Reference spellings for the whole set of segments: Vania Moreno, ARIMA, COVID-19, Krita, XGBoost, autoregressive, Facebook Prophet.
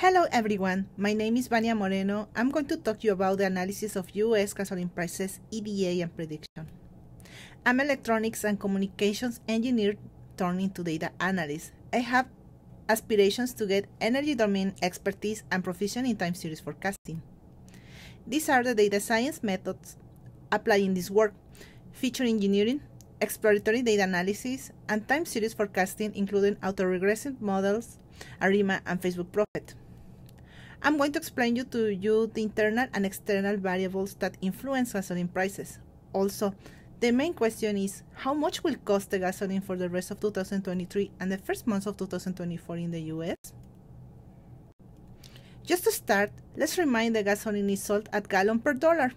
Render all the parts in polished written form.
Hello everyone, my name is Vania Moreno. I'm going to talk to you about the analysis of U.S. gasoline prices, EDA, and prediction. I'm an electronics and communications engineer turned into data analyst. I have aspirations to get energy domain expertise and proficient in time series forecasting. These are the data science methods applied in this work, feature engineering, exploratory data analysis, and time series forecasting, including autoregressive models, ARIMA, and Facebook Prophet. I'm going to explain to you the internal and external variables that influence gasoline prices. Also, the main question is, how much will cost the gasoline for the rest of 2023 and the first months of 2024 in the US? Just to start, let's remind that gasoline is sold at gallon per dollar.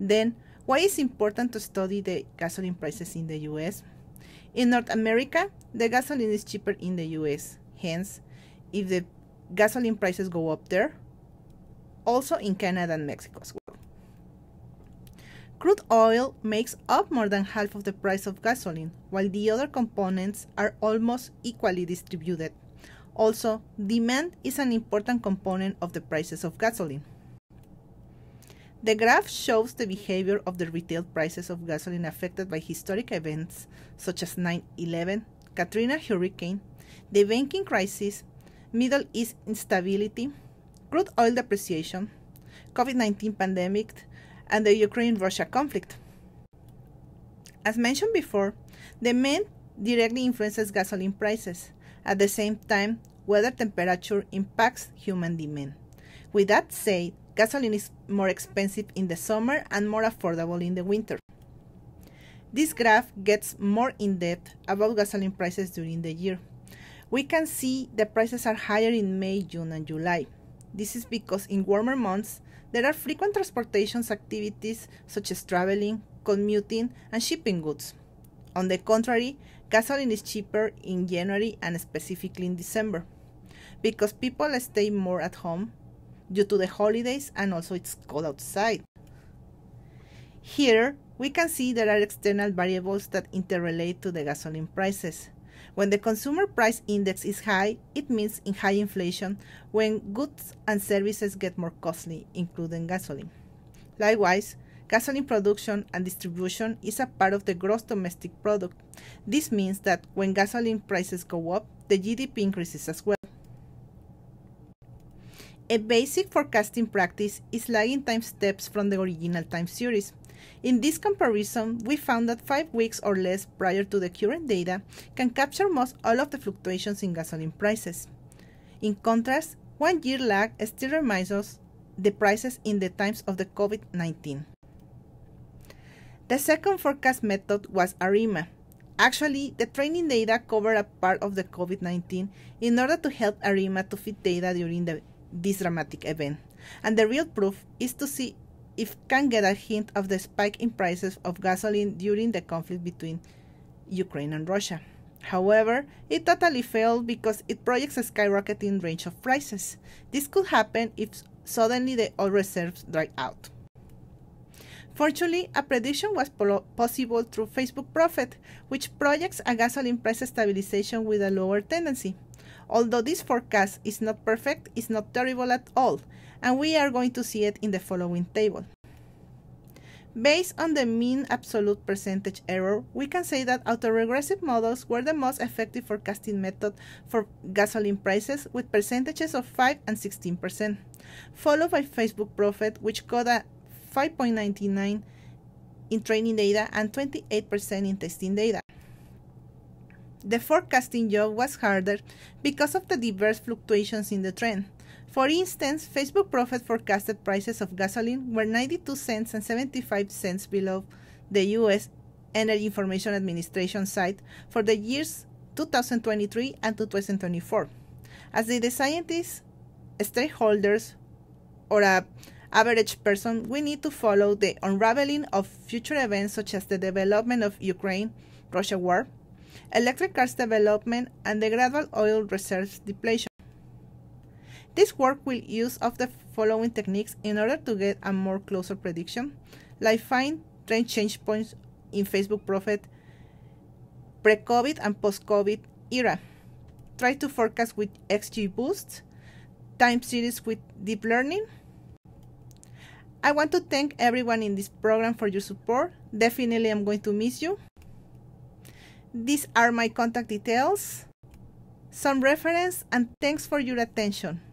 Then, why is it important to study the gasoline prices in the US? In North America, the gasoline is cheaper in the US. Hence, if the gasoline prices go up there, also in Canada and Mexico as well. Crude oil makes up more than half of the price of gasoline, while the other components are almost equally distributed. Also, demand is an important component of the prices of gasoline. The graph shows the behavior of the retail prices of gasoline affected by historic events such as 9/11, Katrina hurricane, the banking crisis, Middle East instability, crude oil depreciation, COVID-19 pandemic, and the Ukraine-Russia conflict. As mentioned before, demand directly influences gasoline prices. At the same time, weather temperature impacts human demand. With that said, gasoline is more expensive in the summer and more affordable in the winter. This graph gets more in-depth about gasoline prices during the year. We can see the prices are higher in May, June, and July. This is because in warmer months, there are frequent transportation activities such as traveling, commuting, and shipping goods. On the contrary, gasoline is cheaper in January and specifically in December, because people stay more at home due to the holidays, and also it's cold outside. Here, we can see there are external variables that interrelate to the gasoline prices. When the consumer price index is high, it means in high inflation when goods and services get more costly, including gasoline. Likewise, gasoline production and distribution is a part of the gross domestic product. This means that when gasoline prices go up, the GDP increases as well. A basic forecasting practice is lagging time steps from the original time series. In this comparison, we found that 5 weeks or less prior to the current data can capture most all of the fluctuations in gasoline prices. In contrast, 1 year lag still reminds us the prices in the times of the COVID-19. The second forecast method was ARIMA. Actually, the training data covered a part of the COVID-19 in order to help ARIMA to fit data during this dramatic event, and the real proof is to see if we can get a hint of the spike in prices of gasoline during the conflict between Ukraine and Russia. However, it totally failed because it projects a skyrocketing range of prices. This could happen if suddenly the oil reserves dry out. Fortunately, a prediction was possible through Facebook Prophet, which projects a gasoline price stabilization with a lower tendency. Although this forecast is not perfect, it's not terrible at all, and we are going to see it in the following table. Based on the mean absolute percentage error, we can say that autoregressive models were the most effective forecasting method for gasoline prices with percentages of 5 and 16%, followed by Facebook Prophet, which got a 5.99 in training data and 28% in testing data. The forecasting job was harder because of the diverse fluctuations in the trend. For instance, Facebook Prophet forecasted prices of gasoline were 92 cents and 75 cents below the U.S. Energy Information Administration site for the years 2023 and 2024. As data scientists, stakeholders, or an average person, we need to follow the unraveling of future events such as the development of Ukraine-Russia war, electric cars development, and the gradual oil reserves depletion. This work will use of the following techniques in order to get a more closer prediction, like find trend change points in Facebook Prophet pre-COVID and post-COVID era, try to forecast with XGBoost, time series with deep learning. I want to thank everyone in this program for your support. Definitely I'm going to miss you. These are my contact details, some reference, and thanks for your attention.